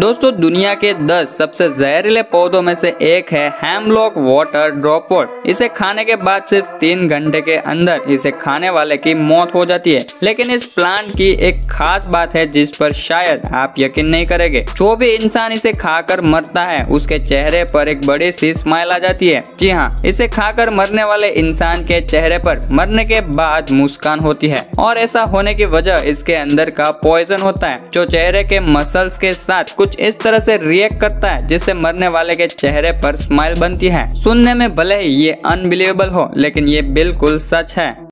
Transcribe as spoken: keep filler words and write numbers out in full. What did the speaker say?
दोस्तों दुनिया के दस सबसे जहरीले पौधों में से एक है हेमलॉक वाटर ड्रॉपवॉट। इसे खाने के बाद सिर्फ तीन घंटे के अंदर इसे खाने वाले की मौत हो जाती है। लेकिन इस प्लांट की एक खास बात है जिस पर शायद आप यकीन नहीं करेंगे। जो भी इंसान इसे खाकर मरता है उसके चेहरे पर एक बड़ी सी स्माइल आ जाती है। जी हाँ, इसे खाकर मरने वाले इंसान के चेहरे पर मरने के बाद मुस्कान होती है और ऐसा होने की वजह इसके अंदर का पॉइजन होता है जो चेहरे के मसल्स के साथ कुछ इस तरह से रिएक्ट करता है जिससे मरने वाले के चेहरे पर स्माइल बनती है। सुनने में भले ही ये अनबिलीवेबल हो लेकिन ये बिल्कुल सच है।